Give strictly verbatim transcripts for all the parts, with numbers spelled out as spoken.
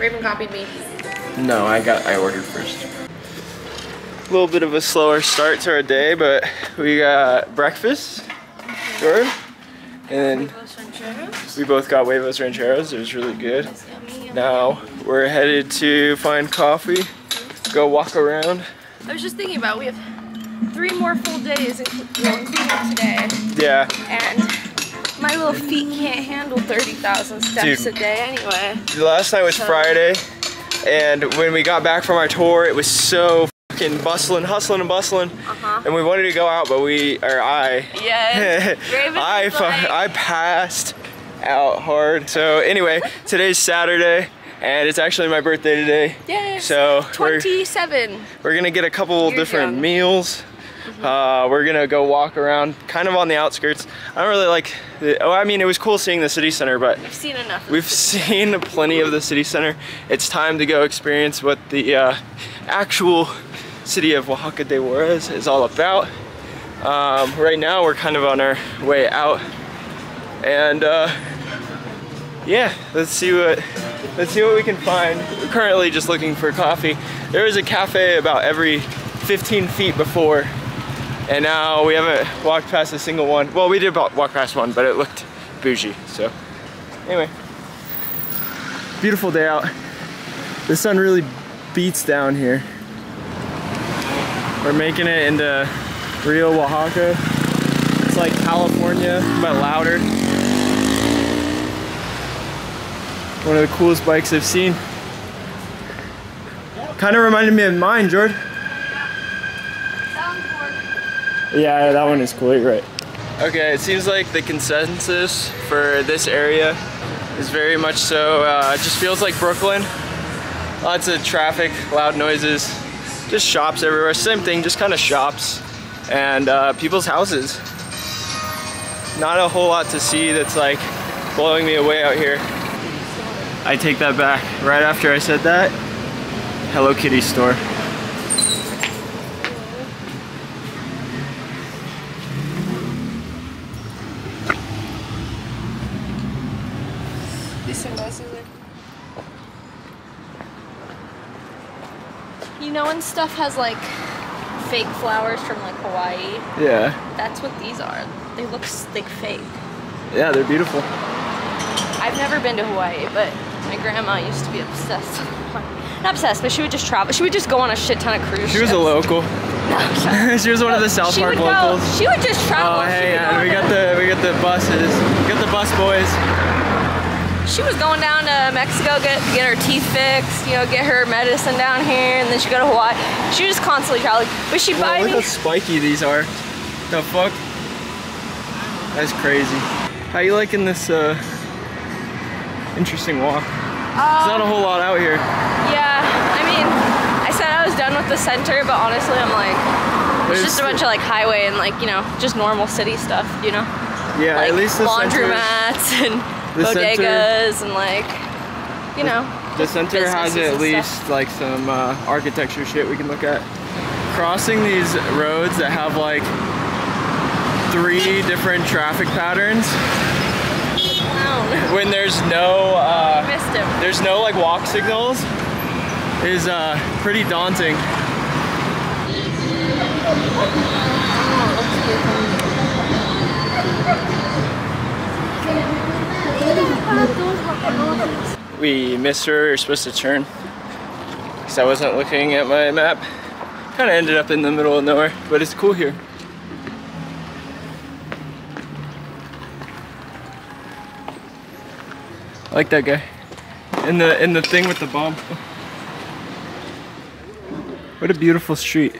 Raven copied me. No, I got, I ordered first. A little bit of a slower start to our day, but we got breakfast, Jordan, and then we both got huevos rancheros. It was really good. Now we're headed to find coffee, go walk around. I was just thinking about, we have three more full days, including today. Yeah. And my little feet can't handle thirty thousand steps Dude, a day anyway. Last night was so. Friday, and when we got back from our tour, it was so fucking bustling, hustling and bustling, uh-huh. and we wanted to go out, but we, or I, yes. I, like, I passed out hard. So anyway, today's Saturday, and it's actually my birthday today. Yes, so twenty-seven. We're, we're gonna get a couple You're different young. meals. Uh, we're gonna go walk around, kind of on the outskirts. I don't really like the, oh, I mean, it was cool seeing the city center, but we've seen enough. We've seen plenty of the city center. It's time to go experience what the uh, actual city of Oaxaca de Juarez is all about. Um, right now, we're kind of on our way out, and uh, yeah, let's see what let's see what we can find. We're currently just looking for coffee. There is a cafe about every fifteen feet before. And now we haven't walked past a single one. Well, we did walk past one, but it looked bougie, so. Anyway, beautiful day out. The sun really beats down here. We're making it into Rio Oaxaca. It's like California, but louder. One of the coolest bikes I've seen. Kind of reminded me of mine, George. Yeah, that one is cool, you're right. Okay, it seems like the consensus for this area is very much so, uh, it just feels like Brooklyn. Lots of traffic, loud noises, just shops everywhere. Same thing, just kind of shops and uh, people's houses. Not a whole lot to see that's like blowing me away out here. I take that back. Right after I said that, Hello Kitty store. You know when stuff has like fake flowers from like Hawaii? Yeah. That's what these are. They look like fake. Yeah, they're beautiful. I've never been to Hawaii, but my grandma used to be obsessed. Not obsessed, but she would just travel. She would just go on a shit ton of cruise ships. She was a local. No, she was one of the South Park locals. She would just travel. Oh, hey, yeah, we got the we got the buses. We got the bus boys. She was going down to Mexico get get her teeth fixed, you know, get her medicine down here, and then she go to Hawaii. She was just constantly traveling, but she buy me. Look how spiky these are. The fuck? That's crazy. How you liking this uh, interesting walk? Um, There's not a whole lot out here. Yeah, I mean, I said I was done with the center, but honestly, I'm like, it's just a bunch of like highway and like you know, just normal city stuff, you know? Yeah, like, at least the laundromats and. The bodegas center, and like, you know. The center has at least stuff. like some uh, architecture shit we can look at. Crossing these roads that have like three different traffic patterns. No. When there's no, uh, you missed him. There's no like walk signals is uh, pretty daunting. We missed her, we were supposed to turn because I wasn't looking at my map. Kind of ended up in the middle of nowhere, but it's cool here. I like that guy. And the, and the thing with the bomb. What a beautiful street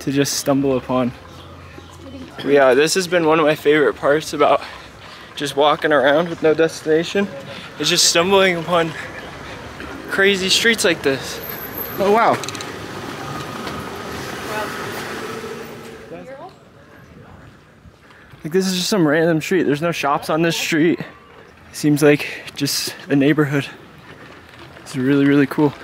to just stumble upon. Yeah, this has been one of my favorite parts about just walking around with no destination. It's just stumbling upon crazy streets like this. Oh wow. Like this is just some random street. There's no shops on this street. Seems like just a neighborhood. It's really, really cool.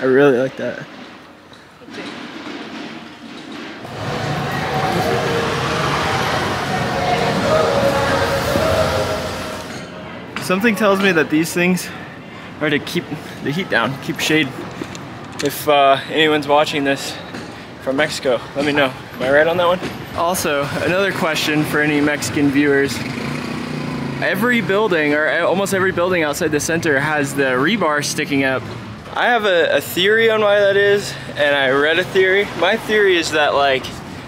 I really like that. Something tells me that these things are to keep the heat down, keep shade. If uh, anyone's watching this from Mexico, let me know. Am I right on that one? Also, another question for any Mexican viewers. Every building, or almost every building outside the center, has the rebar sticking up. I have a, a theory on why that is, and I read a theory. My theory is that, like,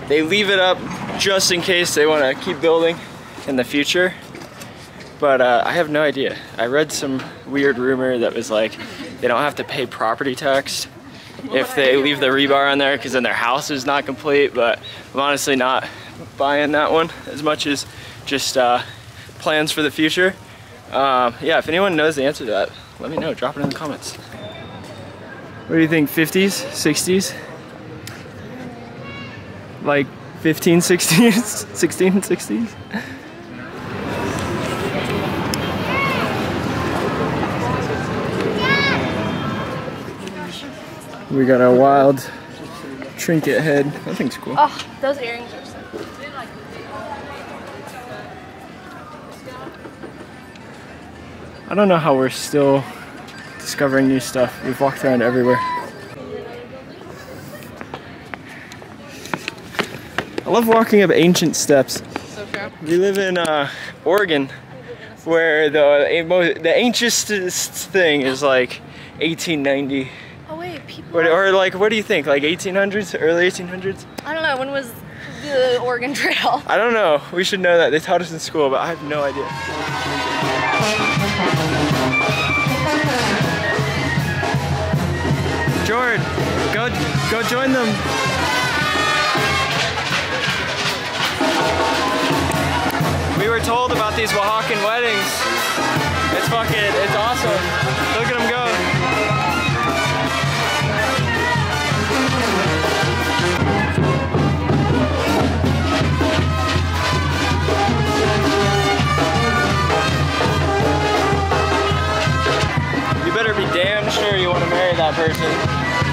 they leave it up just in case they want to keep building in the future. But uh, I have no idea. I read some weird rumor that was like, they don't have to pay property tax if they leave the rebar on there, because then their house is not complete. But I'm honestly not buying that one as much as just uh, plans for the future. Um, yeah, if anyone knows the answer to that, let me know, drop it in the comments. What do you think, fifties, sixties? Like fifteen sixties, sixteen sixties? We got our wild trinket head. That thing's cool. Oh, those earrings are so cool. I don't know how we're still discovering new stuff. We've walked around everywhere. I love walking up ancient steps. We live in uh, Oregon, where the, the ancientest thing is like eighteen ninety. Oh wait, people. What, or like, what do you think? Like eighteen hundreds, early eighteen hundreds? I don't know. When was the Oregon Trail? I don't know. We should know that. They taught us in school, but I have no idea. Jordan, go, go join them. We were told about these Oaxacan weddings. It's fucking, it's awesome. Look at them go. Damn sure you want to marry that person.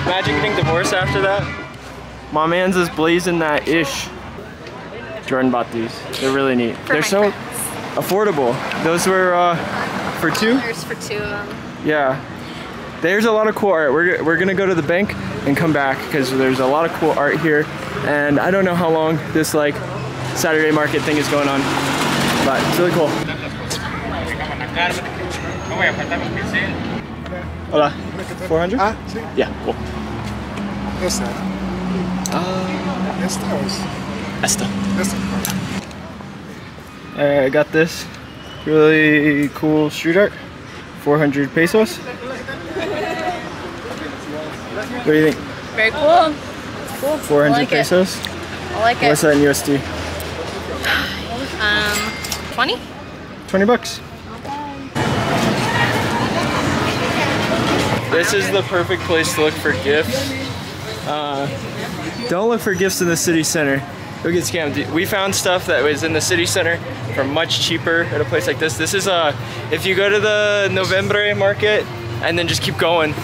Imagine getting divorced after that. My man's is blazing that ish. Jordan bought these. They're really neat. For They're so friends. affordable. Those were uh, for two? There's for two of them. Yeah. There's a lot of cool art. We're, we're going to go to the bank and come back because there's a lot of cool art here. And I don't know how long this like Saturday market thing is going on, but it's really cool. Hola. four hundred? Ah, sí. Yeah, cool. Esta. Uh, Esta or is... Esta. Esta. Alright, I got this really cool street art. four hundred pesos. What do you think? Very cool. Cool. four hundred I like pesos? It. I like it. What's that in U S D? um, twenty? twenty bucks. This is the perfect place to look for gifts. Uh, don't look for gifts in the city center. You'll get scammed. We found stuff that was in the city center for much cheaper at a place like this. This is, uh, if you go to the Noviembre market and then just keep going.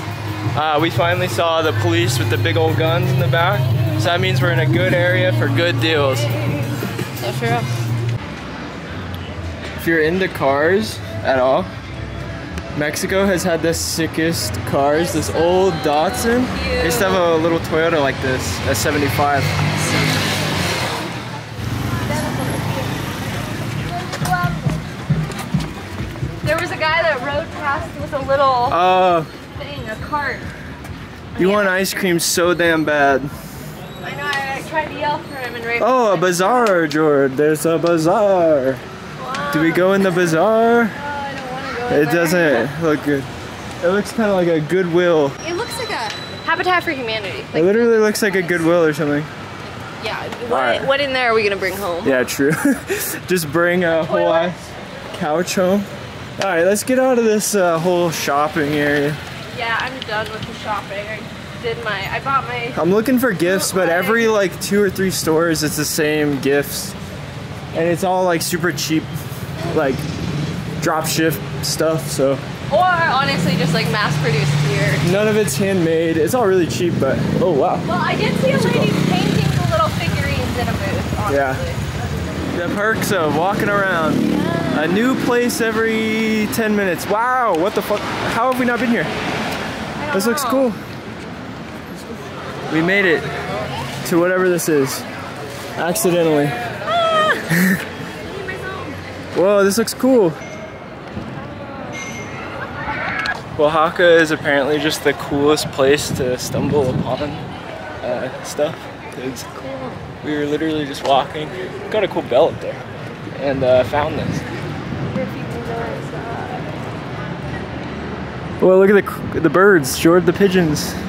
Uh, we finally saw the police with the big old guns in the back. So that means we're in a good area for good deals. So sure. If you're into cars at all, Mexico has had the sickest cars. This old Datsun. I used to have a little Toyota like this, a seventy-five. There was a guy that rode past with a little uh, thing, a cart. You want ice cream so damn bad. I know. I, I tried to yell for him and right. Oh, a bazaar, George. There's a bazaar. Wow. Do we go in the bazaar? It doesn't look good. It looks kind of like a Goodwill. It looks like a Habitat for Humanity. Like, it literally looks like a Goodwill or something. Yeah, what, right. What in there are we going to bring home? Yeah, true. Just bring a whole ass couch home. All right, let's get out of this uh, whole shopping area. Yeah, I'm done with the shopping. I did my, I bought my... I'm looking for gifts, but every like two or three stores, it's the same gifts. And it's all like super cheap, like drop shift stuff, so. Or honestly just like mass produced here. None of it's handmade. It's all really cheap, but oh wow. Well, I did see a lady painting the little figurines in a booth, honestly. Yeah. The perks of walking around. Yeah. A new place every ten minutes. Wow, what the fuck? How have we not been here? This looks cool. We made it to whatever this is. Accidentally. Whoa, this looks cool. Oaxaca is apparently just the coolest place to stumble upon uh, stuff. It's cool. We were literally just walking. Got a cool bell up there. And uh, found this. Well, look at the the birds, George the pigeons. We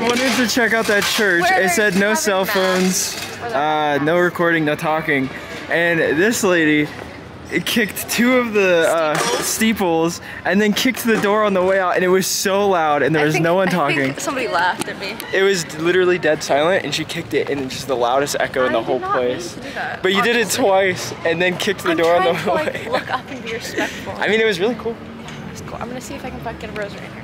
wanted to check out that church. Where it said no cell phones, uh, no recording, no talking. And this lady kicked two of the uh, steeples and then kicked the door on the way out, and it was so loud and there was think, no one talking. I think somebody laughed at me. It was literally dead silent and she kicked it and it's just the loudest echo I in the whole place. That, but you honestly. did it twice and then kicked the I'm door on the to, way like, out. Look up and be respectful. I mean, it was really cool. Yeah, it was cool. I'm gonna see if I can get a rose right here.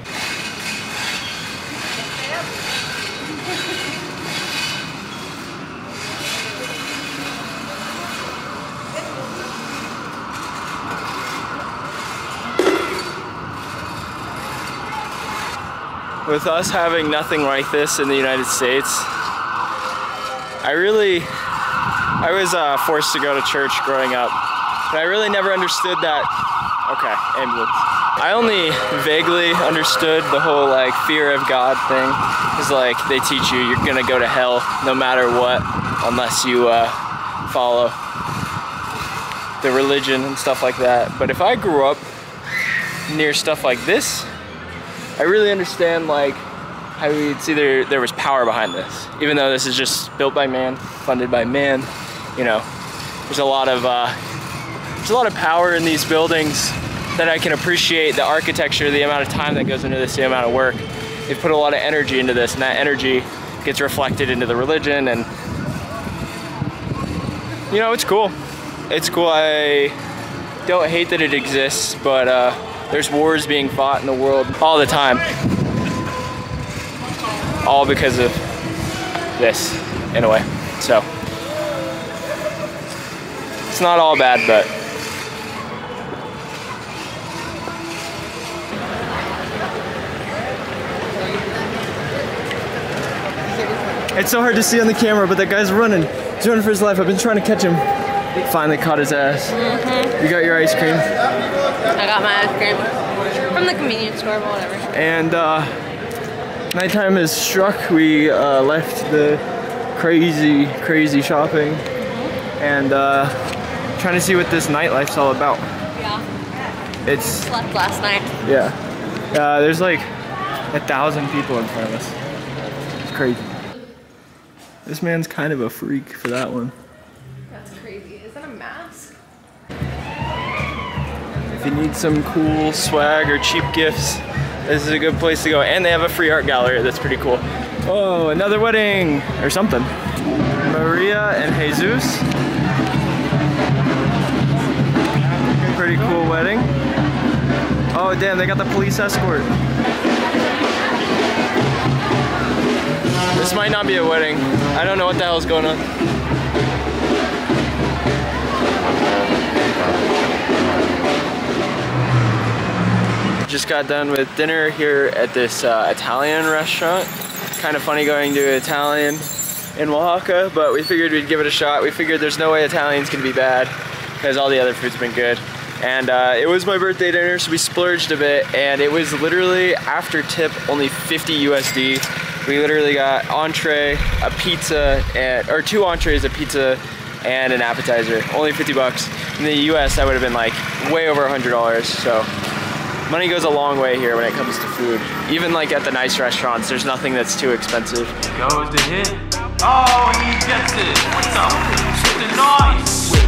With us having nothing like this in the United States, I really, I was uh, forced to go to church growing up, but I really never understood that. Okay, ambulance. I only vaguely understood the whole like fear of God thing. It's like they teach you you're gonna go to hell no matter what unless you uh, follow the religion and stuff like that. But if I grew up near stuff like this, I really understand like how you'd see there there was power behind this. Even though this is just built by man, funded by man, you know, there's a lot of uh, there's a lot of power in these buildings that I can appreciate the architecture, the amount of time that goes into this, the amount of work. They put a lot of energy into this, and that energy gets reflected into the religion, and you know, it's cool. It's cool. I don't hate that it exists, but uh, there's wars being fought in the world all the time. All because of this, in a way. So, it's not all bad, but. It's so hard to see on the camera, but that guy's running. He's running for his life. I've been trying to catch him. Finally caught his ass. Mm-hmm. You got your ice cream? I got my ice cream. From the convenience store, but whatever. And uh, nighttime has struck. We uh, left the crazy, crazy shopping. Mm-hmm. And uh, trying to see what this nightlife's all about. Yeah. It's... Slept last night. Yeah. Uh, there's like a thousand people in front of us. It's crazy. This man's kind of a freak for that one. If you need some cool swag or cheap gifts, this is a good place to go. And they have a free art gallery that's pretty cool. Oh, another wedding or something. Maria and Jesus. Pretty cool wedding. Oh damn, they got the police escort. This might not be a wedding. I don't know what the hell's going on. Just got done with dinner here at this uh, Italian restaurant. Kind of funny going to Italian in Oaxaca, but we figured we'd give it a shot. We figured there's no way Italian's gonna be bad because all the other food's been good. And uh, it was my birthday dinner, so we splurged a bit, and it was literally after tip only fifty U S D. We literally got entree, a pizza, and, or two entrees, a pizza, and an appetizer. Only fifty bucks. In the U S, that would have been like way over a hundred dollars. So. Money goes a long way here when it comes to food. Even like at the nice restaurants, there's nothing that's too expensive. Goes to hit. Oh, he gets it. What's up? It's the noise.